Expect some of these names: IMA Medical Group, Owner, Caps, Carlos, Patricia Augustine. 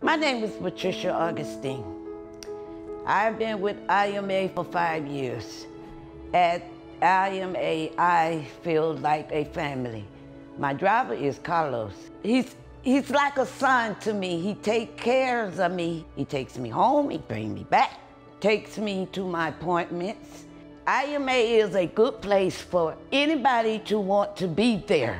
My name is Patricia Augustine. I've been with IMA for 5 years. At IMA, I feel like a family. My driver is Carlos. He's like a son to me. He takes care of me. He takes me home, he brings me back, takes me to my appointments. IMA is a good place for anybody to want to be there.